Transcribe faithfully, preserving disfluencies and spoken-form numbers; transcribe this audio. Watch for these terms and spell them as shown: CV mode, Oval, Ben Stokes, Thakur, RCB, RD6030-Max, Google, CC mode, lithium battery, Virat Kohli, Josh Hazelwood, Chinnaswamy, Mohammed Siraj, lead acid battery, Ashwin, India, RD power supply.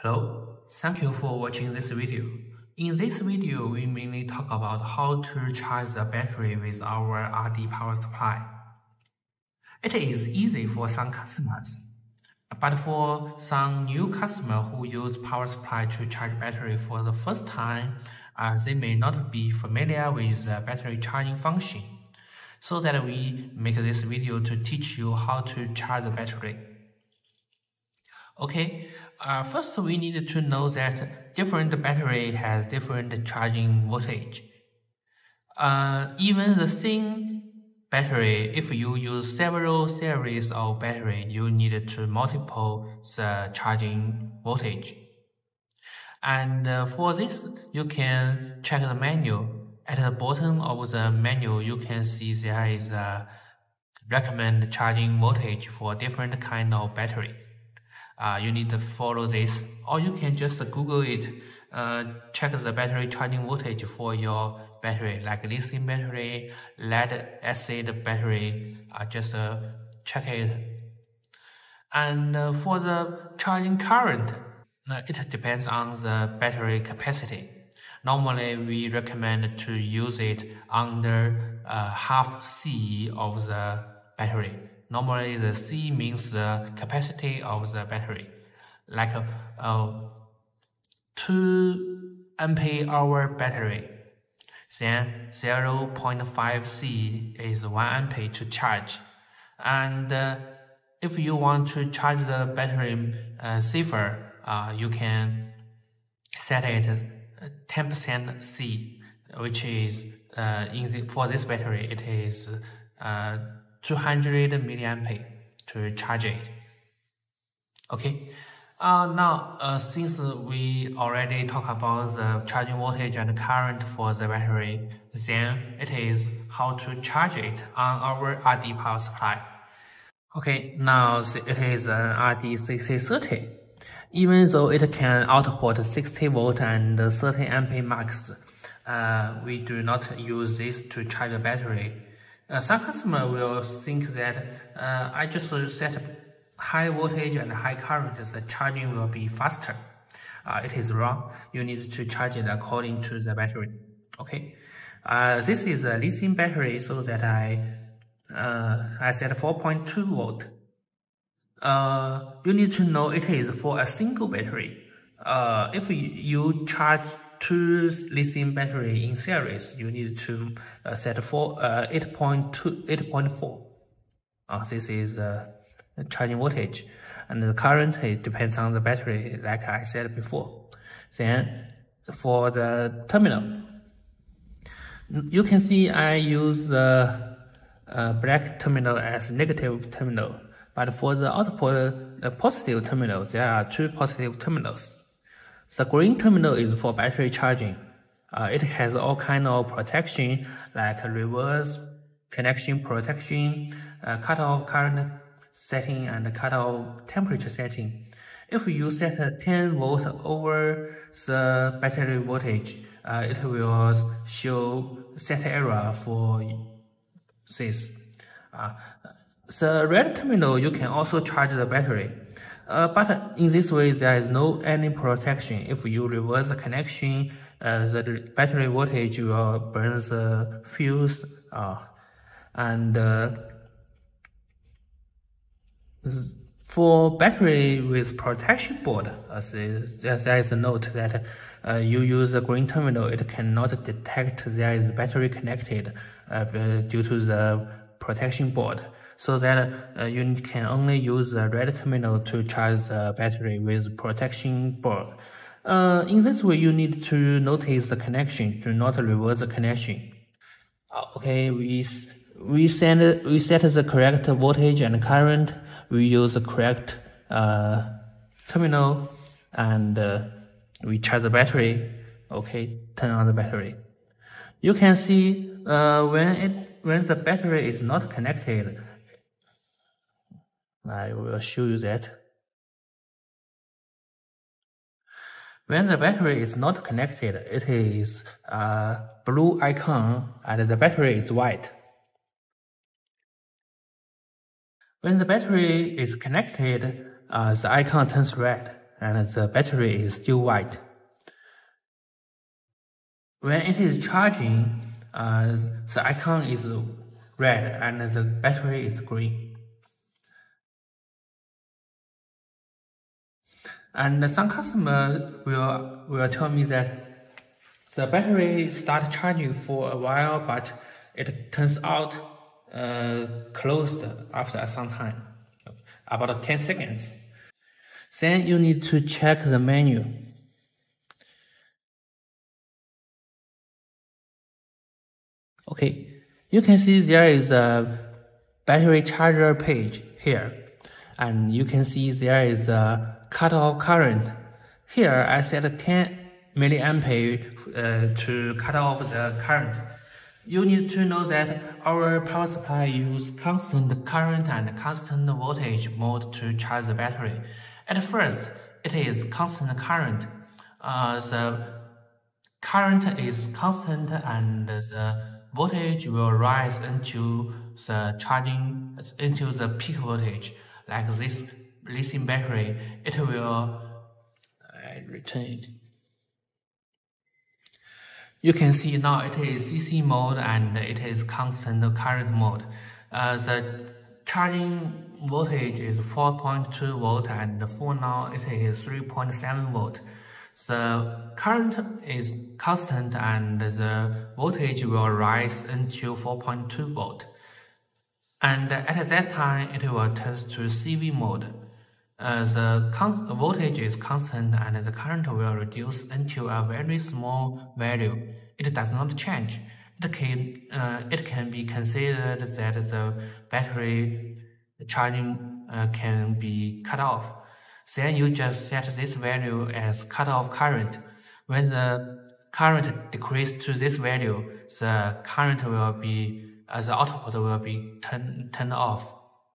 Hello, thank you for watching this video. In this video, we mainly talk about how to charge the battery with our R D power supply. It is easy for some customers, but for some new customers who use power supply to charge battery for the first time, uh, they may not be familiar with the battery charging function. So that we make this video to teach you how to charge the battery. Okay, uh, first we need to know that different battery has different charging voltage. Uh, even the same battery, if you use several series of battery, you need to multiple the charging voltage. And uh, for this, you can check the manual. At the bottom of the manual, you can see there is a recommend charging voltage for different kind of battery. Uh, you need to follow this, or you can just Google it, uh, check the battery charging voltage for your battery, like lithium battery, lead acid battery, uh, just uh, check it. And uh, for the charging current, uh, it depends on the battery capacity. Normally, we recommend to use it under uh, half C of the battery. Normally, the C means the capacity of the battery, like a, a two ampere hour battery. Then zero point five C is one ampere to charge. And uh, if you want to charge the battery uh, safer, uh, you can set it ten percent C, which is uh, in the, for this battery, it is uh, two hundred milliampere to charge it. Okay, uh, now uh, since we already talked about the charging voltage and current for the battery, then it is how to charge it on our R D power supply. Okay, now it is an R D sixty thirty. Even though it can output sixty volt and thirty ampere max, uh, we do not use this to charge a battery. Uh, some customer will think that uh, I just set high voltage and high current, the charging will be faster. Uh, it is wrong. You need to charge it according to the battery. Okay. Uh, this is a lithium battery, so that I uh, I set four point two volt. Uh, you need to know it is for a single battery. Uh, if you charge two lithium battery in series, you need to uh, set for uh, eight point two, eight point four. Uh, this is uh, charging voltage, and the current it depends on the battery, like I said before. Then for the terminal, you can see I use the uh, uh, black terminal as negative terminal. But for the output, the positive terminal, there are two positive terminals. The green terminal is for battery charging. Uh, it has all kind of protection, like reverse connection protection, uh, cutoff current setting, and cutoff temperature setting. If you set ten volts over the battery voltage, uh, it will show set error for this. Uh, The red terminal, you can also charge the battery, uh, but in this way there is no any protection. If you reverse the connection, uh, the battery voltage will burn the fuse, uh, and uh, for battery with protection board, uh, there is a note that uh, you use the green terminal, it cannot detect there is battery connected uh, due to the protection board. So that uh, you can only use the red terminal to charge the battery with protection board. Uh, in this way, you need to notice the connection. Do not reverse the connection. Okay, we we send we set the correct voltage and current. We use the correct uh, terminal, and uh, we charge the battery. Okay, turn on the battery. You can see uh, when it when the battery is not connected. I will show you that. When the battery is not connected, it is a blue icon and the battery is white. When the battery is connected, uh, the icon turns red. and the battery is still white. When it is charging, uh, the icon is red and the battery is green. And some customers will, will tell me that the battery starts charging for a while, but it turns out uh, closed after some time, about ten seconds. Then you need to check the menu. Okay, you can see there is a battery charger page here, and you can see there is a cutoff current. Here I set ten milliampere uh, to cut off the current. You need to know that our power supply uses constant current and constant voltage mode to charge the battery. At first, it is constant current. Uh, the current is constant and the voltage will rise into the charging, into the peak voltage. Like this lithium battery, it will uh, return it. You can see now it is C C mode and it is constant current mode. Uh, the charging voltage is four point two volt and for now it is three point seven volt. The current is constant and the voltage will rise until four point two volt. And at that time it will turn to C V mode. Uh, the voltage is constant and the current will reduce until a very small value. It does not change. It can, uh, it can be considered that the battery charging uh, can be cut off. Then you just set this value as cutoff current. When the current decreases to this value, the current will be, uh, the output will be turn, turned off.